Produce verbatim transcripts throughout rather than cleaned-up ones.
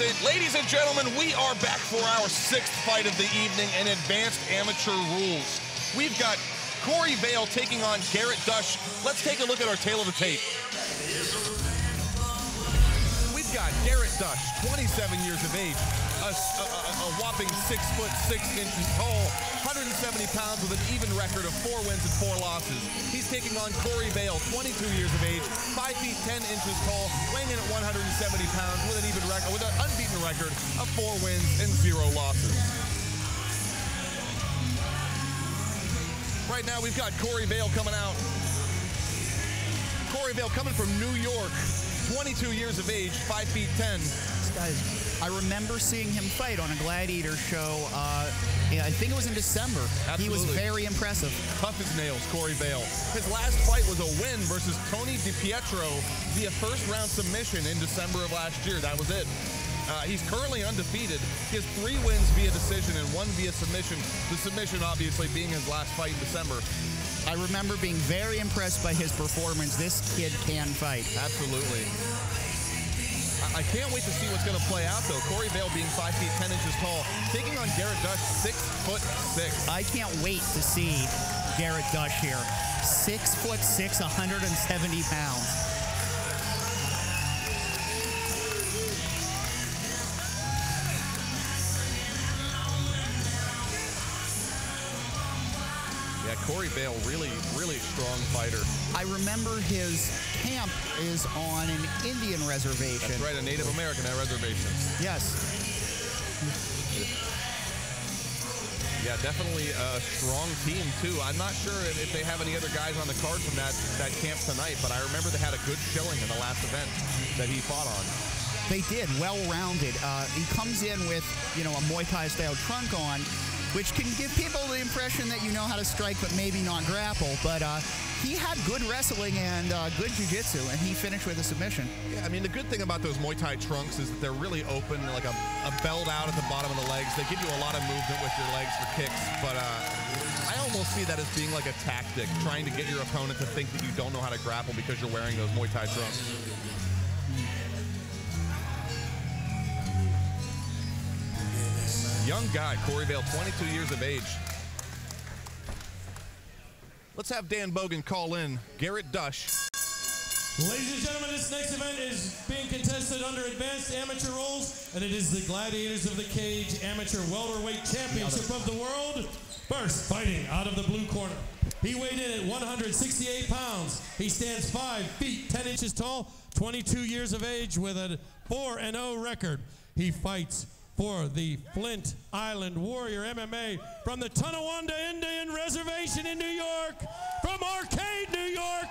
is it. Ladies and gentlemen, we are back for our sixth fight of the evening in advanced amateur rules. We've got Corey Vail taking on Garrett Dush. Let's take a look at our tail of the tape. We've got Garrett Dush, twenty-seven years of age, a, a, a whopping six foot six inches tall, one hundred seventy pounds with an even record of four wins and four losses. He's taking on Corey Vail, twenty-two years of age, five feet ten inches tall, weighing in at one hundred seventy pounds with an even record, with an unbeaten record of four wins and zero losses. Right now, we've got Corey Vail coming out. Corey Vail coming from New York, twenty-two years of age, five feet ten. This guy's, I remember seeing him fight on a Gladiator show. Uh, I think it was in December. Absolutely. He was very impressive. Tough as nails, Corey Vail. His last fight was a win versus Tony DiPietro via first-round submission in December of last year. That was it. Uh, he's currently undefeated. He has three wins via decision and one via submission, the submission obviously being his last fight in December. I remember being very impressed by his performance. This kid can fight. Absolutely. I, I can't wait to see what's going to play out, though. Corey Vail being five feet ten inches tall, taking on Garrett Dush, six foot six. I can't wait to see Garrett Dush here. six foot six, one hundred seventy pounds. Corey Vail, really, really strong fighter. I remember his camp is on an Indian reservation. That's right, a Native American reservation. Yes. Yeah, definitely a strong team, too. I'm not sure if, if they have any other guys on the card from that, that camp tonight, but I remember they had a good showing in the last event that he fought on. They did, well-rounded. Uh, he comes in with, you know, a Muay Thai-style trunk on, which can give people the impression that you know how to strike but maybe not grapple. But uh, he had good wrestling and uh, good jiu-jitsu, and he finished with a submission. Yeah, I mean, the good thing about those Muay Thai trunks is that they're really open, like a, a belt out at the bottom of the legs. They give you a lot of movement with your legs for kicks, but uh, I almost see that as being like a tactic, trying to get your opponent to think that you don't know how to grapple because you're wearing those Muay Thai trunks. Young guy, Corey Vail, twenty-two years of age. Let's have Dan Bogan call in Garrett Dush. Ladies and gentlemen, this next event is being contested under advanced amateur rules, and it is the Gladiators of the Cage Amateur Welterweight Championship of the World. First, fighting out of the blue corner. He weighed in at one hundred sixty-eight pounds. He stands five feet ten inches tall, twenty-two years of age with a four and oh record. He fights for the Flint Island Warrior M M A from the Tonawanda Indian Reservation in New York, from Arcade, New York,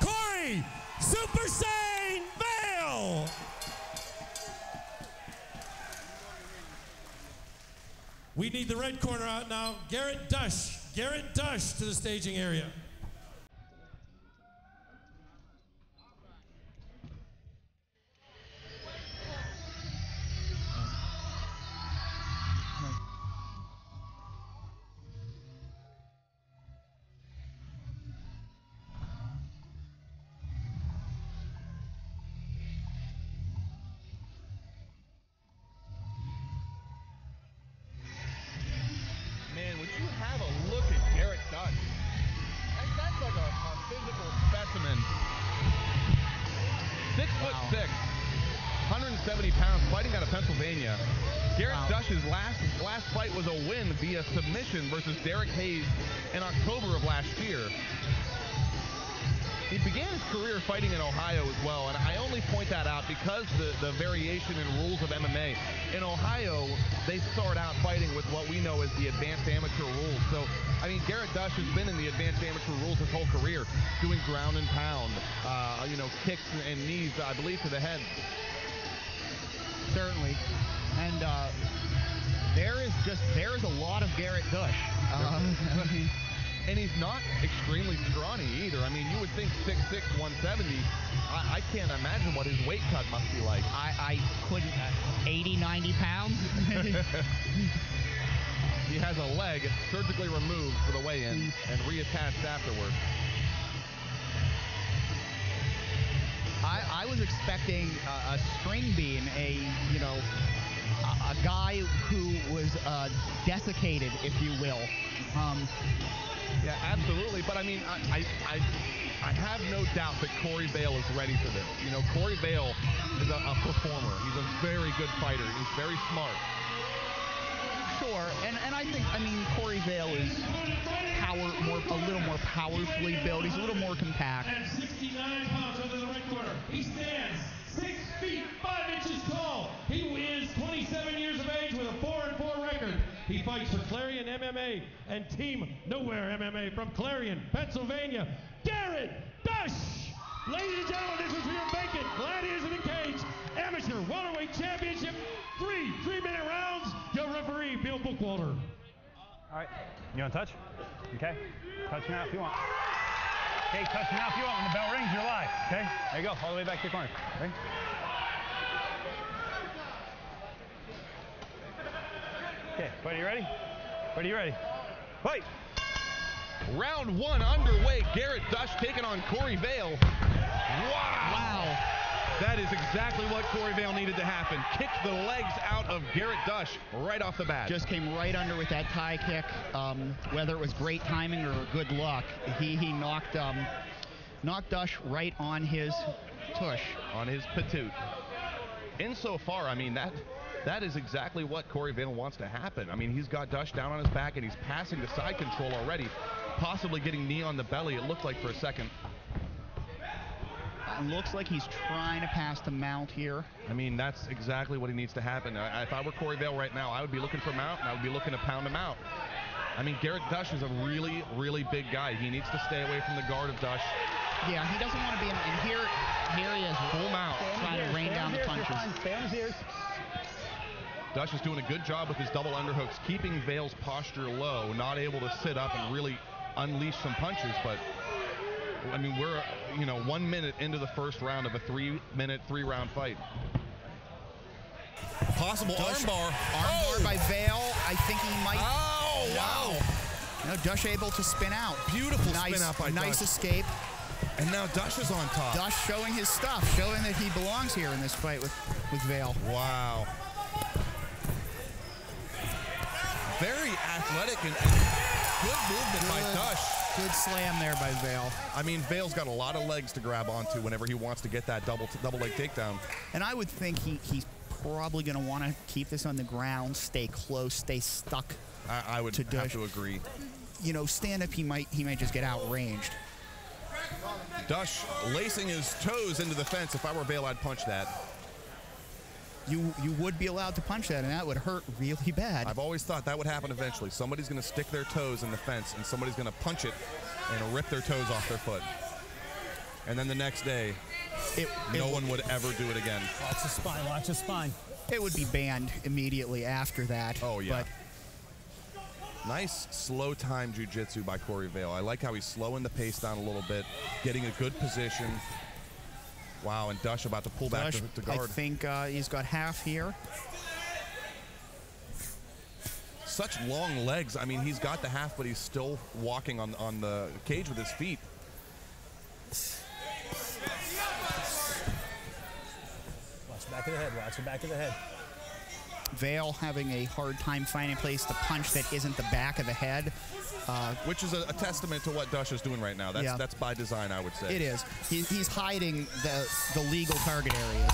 Corey Super Saiyan Vail. We need the red corner out now. Garrett Dush, Garrett Dush to the staging area. Via submission versus Derek Hayes in October of last year. He began his career fighting in Ohio as well, and I only point that out because the, the variation in rules of M M A. In Ohio, they start out fighting with what we know as the advanced amateur rules. So, I mean, Garrett Dush has been in the advanced amateur rules his whole career, doing ground and pound, uh, you know, kicks and knees, I believe, to the head. Certainly. And, uh... There is just, there is a lot of Garrett Dush. Uh, and he's not extremely scrawny either. I mean, you would think six six, one seventy. I, I can't imagine what his weight cut must be like. I, I couldn't, uh, eighty, ninety pounds? He has a leg surgically removed for the weigh-in and reattached afterward. I, I was expecting uh, a string bean, a, you know, a, a guy who was uh, desiccated, if you will. Um, yeah, absolutely. But, I mean, I... I, I I have no doubt that Corey Vail is ready for this. You know, Corey Vail is a, a performer. He's a very good fighter. He's very smart. Sure, and, and I think, I mean, Corey Vail is power more a little more powerfully built. He's a little more compact. At sixty-nine pounds over the right corner, he stands six feet five inches tall. He is twenty-seven years of age with a four and four record. He fights for Clarion M M A and Team Nowhere M M A from Clarion, Pennsylvania. Garrett Dush! Ladies and gentlemen, this was for your vacant Gladiators of the Cage Amateur Welterweight Championship. Three three-minute rounds. Your referee, Bill Bookwalter. All right. You want to touch? Okay. Touch now if you want. Okay, touch now if you want. When the bell rings, you're live. Okay? There you go. All the way back to the corner. Okay? Okay. Buddy, you ready? Buddy, you ready? Fight! Round one underway. Garrett Dush taking on Corey Vail. Wow. Wow. That is exactly what Corey Vail needed to happen. Kicked the legs out of Garrett Dush right off the bat. Just came right under with that tie kick. Um, whether it was great timing or good luck, he, he knocked, um, knocked Dush right on his tush. On his patoot. Insofar, I mean, that... That is exactly what Corey Vail wants to happen. I mean, he's got Dush down on his back, and he's passing the side control already, possibly getting knee on the belly, it looked like for a second. It looks like he's trying to pass the mount here. I mean, that's exactly what he needs to happen. I, if I were Corey Vail right now, I would be looking for mount, and I would be looking to pound him out. I mean, Garrett Dush is a really, really big guy. He needs to stay away from the guard of Dush. Yeah, he doesn't want to be in, and here, here he is. Full mount, trying to rain down the punches. Stay on his ears. Dush is doing a good job with his double underhooks, keeping Vail's posture low, not able to sit up and really unleash some punches. But, I mean, we're, you know, one minute into the first round of a three-minute, three-round fight. Possible armbar. Armbar oh. by Vail. I think he might. Oh, wow. wow. Now Dush able to spin out. Beautiful nice, spin out by Nice Dush. escape. And now Dush is on top. Dush showing his stuff, showing that he belongs here in this fight with, with Vail. Wow. Very athletic and good movement good, by Dush. Good slam there by Vail. I mean, Vail's got a lot of legs to grab onto whenever he wants to get that double double leg takedown. And I would think he, he's probably going to want to keep this on the ground, stay close, stay stuck. I, I would to have Dush. to agree. You know, stand up, he might he might just get outranged. Dush lacing his toes into the fence. If I were Vail, I'd punch that. You, you would be allowed to punch that, and that would hurt really bad. I've always thought that would happen eventually. Somebody's going to stick their toes in the fence, and somebody's going to punch it and rip their toes off their foot. And then the next day, it, no it, one would ever do it again. Watch the spine, watch the spine. It would be banned immediately after that. Oh, yeah. But nice slow time jiu-jitsu by Corey Vail. I like how he's slowing the pace down a little bit, getting a good position. Wow, and Dush about to pull back Dush, to, to guard. I think uh, he's got half here. Such long legs. I mean, he's got the half, but he's still walking on, on the cage with his feet. Watch the back of the head. Watch the back of the head. Vail having a hard time finding a place to punch that isn't the back of the head. Uh, Which is a, a testament to what Dush is doing right now. That's, yeah. that's by design, I would say. It is. He, he's hiding the, the legal target areas.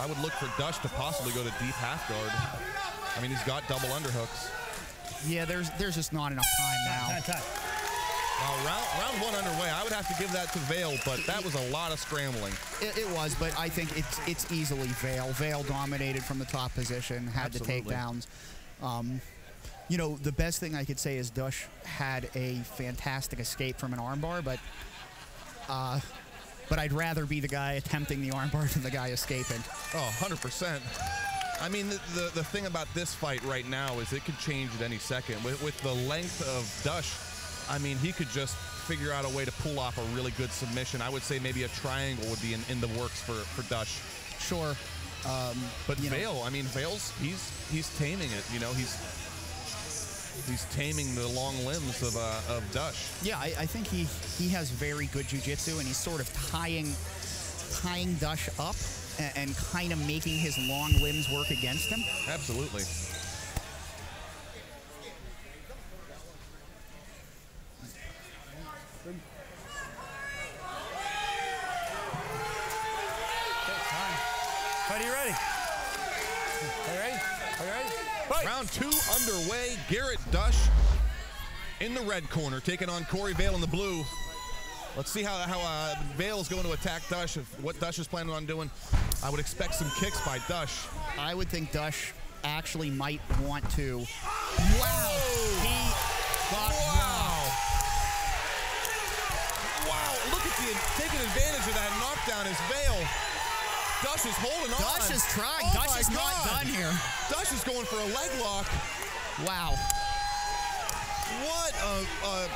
I would look for Dush to possibly go to deep half guard. I mean, he's got double underhooks. Yeah, there's there's just not enough time now. Time, time. Uh, round, round one underway. I would have to give that to Vail, but that was a lot of scrambling. It, it was, but I think it's it's easily Vail. Vail dominated from the top position, had Absolutely. the takedowns. Um, you know, the best thing I could say is Dush had a fantastic escape from an armbar, but uh, but I'd rather be the guy attempting the armbar than the guy escaping. Oh, one hundred percent. I mean, the, the, the thing about this fight right now is it could change at any second. With, with the length of Dush, I mean, he could just figure out a way to pull off a really good submission. I would say maybe a triangle would be in, in the works for, for Dush. Sure. Um, but Vail, know. I mean, Vail's, he's he's taming it. You know, he's he's taming the long limbs of, uh, of Dush. Yeah, I, I think he, he has very good jiu-jitsu, and he's sort of tying, tying Dush up and, and kind of making his long limbs work against him. Absolutely. Are you ready? Are you ready? Are you ready? Fight. Round two underway. Garrett Dush in the red corner, taking on Corey Vail in the blue. Let's see how, how uh, Vail's going to attack Dush, what Dush is planning on doing. I would expect some kicks by Dush. I would think Dush actually might want to. Wow! He got wow! Wow, wow. Look at the, taking advantage of that knockdown is Vail. Dush is holding on. Dush is trying. Oh Dush is God. not done here. Dush is going for a leg lock. Wow. What a, a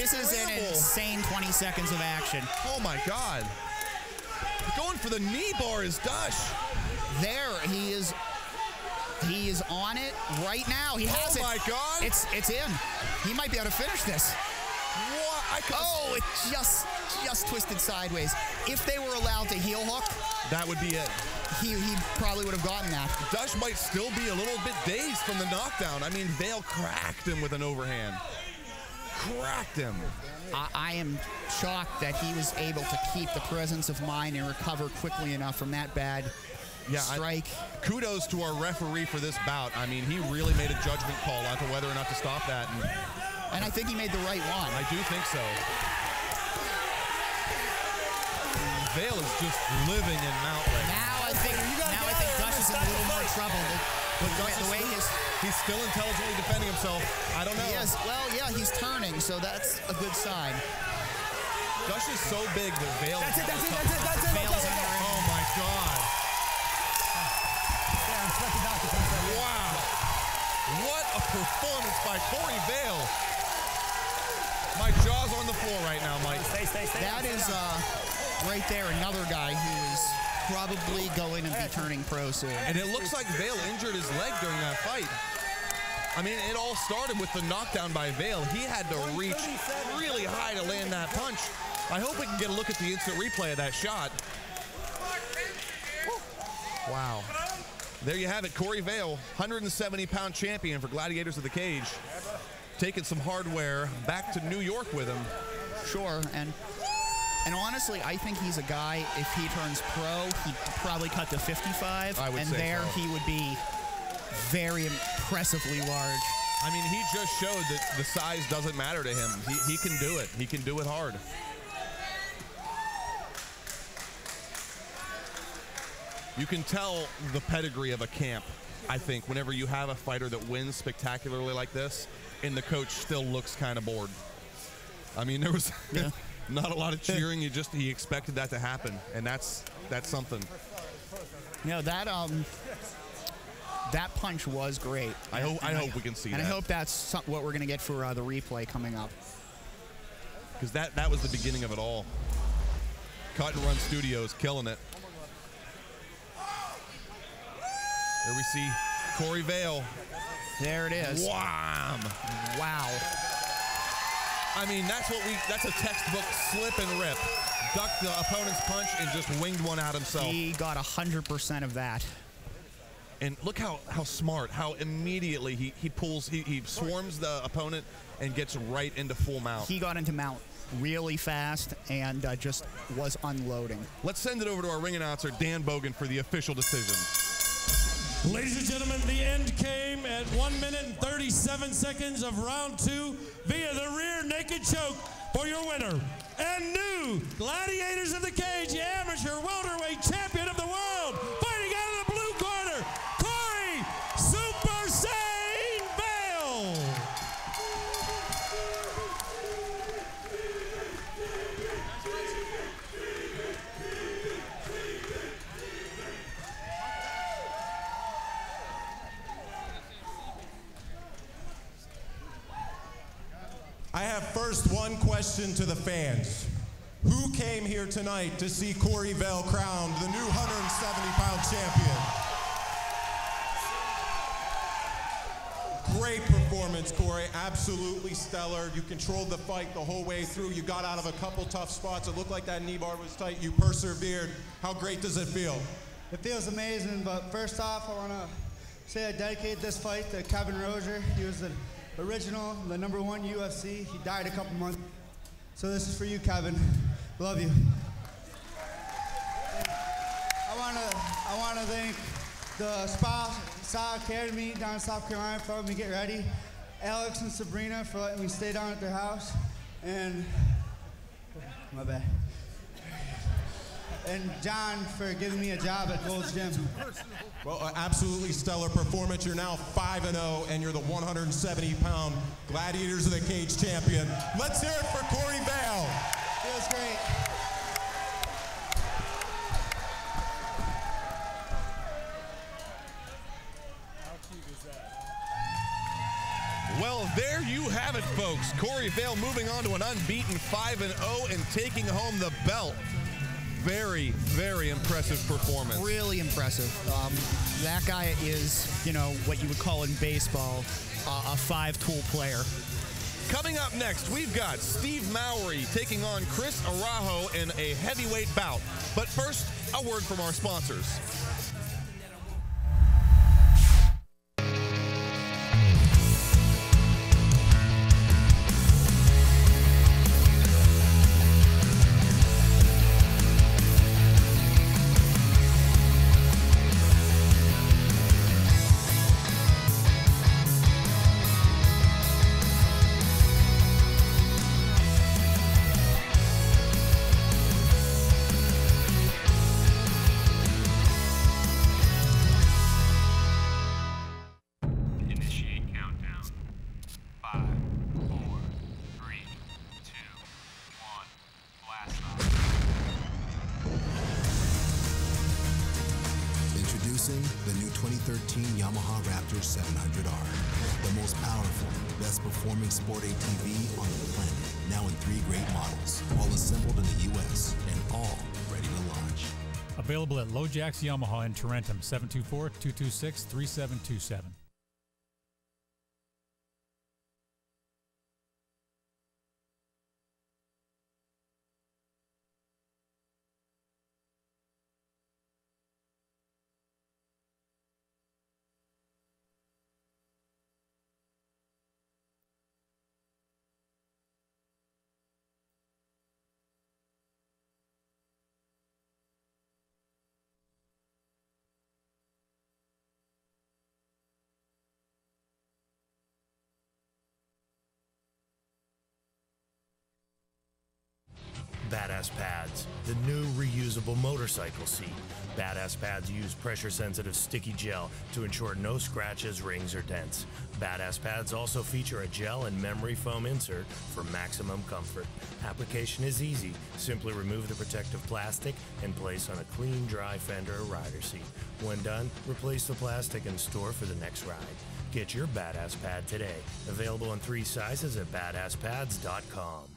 This scramble. is an insane twenty seconds of action. Oh, my God. Going for the knee bar is Dush. There, he is. He is on it right now. He has oh it. Oh, my God. It's, it's in. He might be able to finish this. What? I oh, it just, just twisted sideways. If they were allowed to heel hook, that would be it. He, he probably would have gotten that. Dush might still be a little bit dazed from the knockdown. I mean, Vail cracked him with an overhand. Cracked him. I, I am shocked that he was able to keep the presence of mind and recover quickly enough from that bad yeah, strike. I, kudos to our referee for this bout. I mean, he really made a judgment call on to whether or not to stop that. And, and I think he made the right one. I do think so. Vail is just living in Mount right now. I think now I think Dush is in a little more trouble. But the way he's he's still intelligently defending himself. I don't know. Yes. Well, yeah, he's turning, so that's a good sign. Dush is so big that Vail. That's it. That's it. That's it. That's it. Oh my God. Wow. What a performance by Corey Vail. My jaw's on the floor right now, Mike. Stay, stay, stay. That is uh, right there another guy who is probably going to be turning pro soon. And it looks like Vail injured his leg during that fight. I mean, it all started with the knockdown by Vail. He had to reach really high to land that punch. I hope we can get a look at the instant replay of that shot. Wow. There you have it, Corey Vail, one hundred seventy pound champion for Gladiators of the Cage. Taking some hardware back to New York with him. Sure, and and honestly, I think he's a guy, if he turns pro, he'd probably cut to fifty-five. I would and say there so. He would be very impressively large. I mean, he just showed that the size doesn't matter to him. He, he can do it. He can do it hard. You can tell the pedigree of a camp, I think, whenever you have a fighter that wins spectacularly like this, and the coach still looks kind of bored. I mean, there was yeah. not a lot of cheering. You just he expected that to happen, and that's that's something. No, that um, that punch was great. I hope I, I hope we can see and that. And I hope that's what we're gonna get for uh, the replay coming up. Because that that was the beginning of it all. Cut N Run Studios killing it. There we see Corey Vail. There it is. Wow. Wow. I mean, that's what we, that's a textbook slip and rip. Ducked the opponent's punch and just winged one out himself. He got one hundred percent of that. And look how, how smart, how immediately he, he pulls, he, he swarms the opponent and gets right into full mount. He got into mount really fast and uh, just was unloading. Let's send it over to our ring announcer, Dan Bogan, for the official decision. Ladies and gentlemen, the end came at one minute and thirty-seven seconds of round two via the rear naked choke for your winner and new Gladiators of the Cage amateur welterweight champion of the world, fighting out of the blue corner, Corey Super Saiyan Vail. I have first one question to the fans. Who came here tonight to see Corey Vail crowned the new one hundred seventy pound champion? Great performance, Corey. Absolutely stellar. You controlled the fight the whole way through. You got out of a couple tough spots. It looked like that knee bar was tight. You persevered. How great does it feel? It feels amazing, but first off, I want to say I dedicate this fight to Kevin Rozier. He was the original, the number one U F C. He died a couple months. So this is for you, Kevin. Love you. I want to I want to thank the spa, S A Academy down in South Carolina for helping me get ready. Alex and Sabrina for letting me stay down at their house. And, oh, my bad. And John for giving me a job at Gold's Gym. Well, uh, absolutely stellar performance. You're now five and oh, and you're the one hundred seventy pound Gladiators of the Cage champion. Let's hear it for Corey Vail. Feels great. Well, there you have it, folks. Corey Vail moving on to an unbeaten five and oh and taking home the belt. Very, very impressive performance. Really impressive. Um, that guy is, you know, what you would call in baseball, uh, a five-tool player. Coming up next, we've got Steve Mowry taking on Chris Araujo in a heavyweight bout. But first, a word from our sponsors. Yamaha Raptor seven hundred R, the most powerful, best performing sport A T V on the planet. Now in three great models, all assembled in the U S and all ready to launch. Available at Low Jacks Yamaha in Tarentum, seven two four, two two six, three seven two seven. Badass Pads, the new reusable motorcycle seat. Badass Pads use pressure-sensitive sticky gel to ensure no scratches, rings, or dents. Badass Pads also feature a gel and memory foam insert for maximum comfort. Application is easy. Simply remove the protective plastic and place on a clean, dry fender or rider seat. When done, replace the plastic and store for the next ride. Get your Badass Pad today. Available in three sizes at badass pads dot com.